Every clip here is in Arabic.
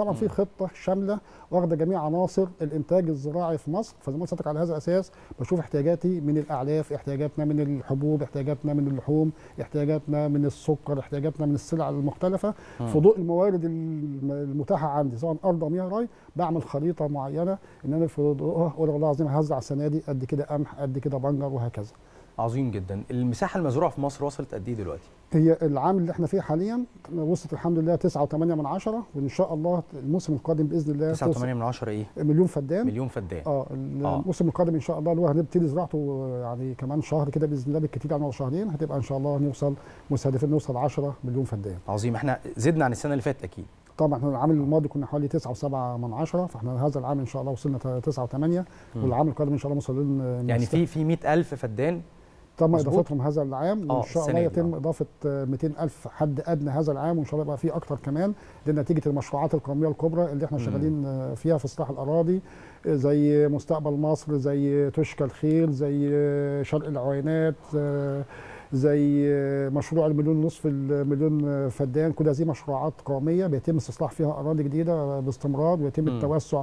طبعا في خطه شامله واخده جميع عناصر الانتاج الزراعي في مصر، فزي ما قلت على هذا الاساس بشوف احتياجاتي من الاعلاف، احتياجاتنا من الحبوب، احتياجاتنا من اللحوم، احتياجاتنا من السكر، احتياجاتنا من السلع المختلفه في ضوء الموارد المتاحه عندي سواء ارض او مياه راي. بعمل خريطه معينه ان انا في ضوءها اقول والله العظيم هزرع سنادي قد كده، قمح قد كده، بنجر، وهكذا. عظيم جدا. المساحه المزروعه في مصر وصلت قد ايه دلوقتي؟ هي العام اللي احنا فيه حاليا وصلت الحمد لله 9.8، وان شاء الله الموسم القادم باذن الله 9.8 ايه؟ مليون فدان. مليون فدان الموسم القادم ان شاء الله اللي هو هنبتدي زراعته يعني كمان شهر كده باذن الله، بالكتير يعني شهرين هتبقى ان شاء الله نوصل مستهدفين نوصل 10 مليون فدان. عظيم. احنا زدنا عن السنه اللي فاتت اكيد. طبعا احنا العام الماضي كنا حوالي 9.7، فاحنا هذا العام ان شاء الله وصلنا 9.8، والعام القادم ان شاء الله وصلنا يعني في 100,000 فدان تم اضافتهم هذا العام، وان شاء الله يتم اضافه 200,000 حد ادنى هذا العام، وان شاء الله يبقى في اكتر كمان، دي نتيجه المشروعات القوميه الكبرى اللي احنا شغالين فيها في اصلاح الاراضي زي مستقبل مصر، زي توشكى الخيل، زي شرق العوينات، زي مشروع المليون نصف المليون فدان. كل هذه مشروعات قوميه بيتم استصلاح فيها اراضي جديده باستمرار، ويتم التوسع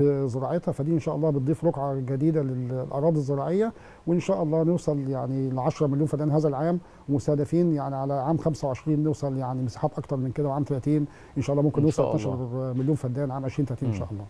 في زراعتها، فدي ان شاء الله بتضيف رقعه جديده للاراضي الزراعيه، وان شاء الله نوصل يعني ل 10 مليون فدان هذا العام، ومستهدفين يعني على عام 25 نوصل يعني مساحات اكتر من كده، وعام 30 ان شاء الله ممكن نوصل 12 مليون فدان عام 2030 ان شاء الله.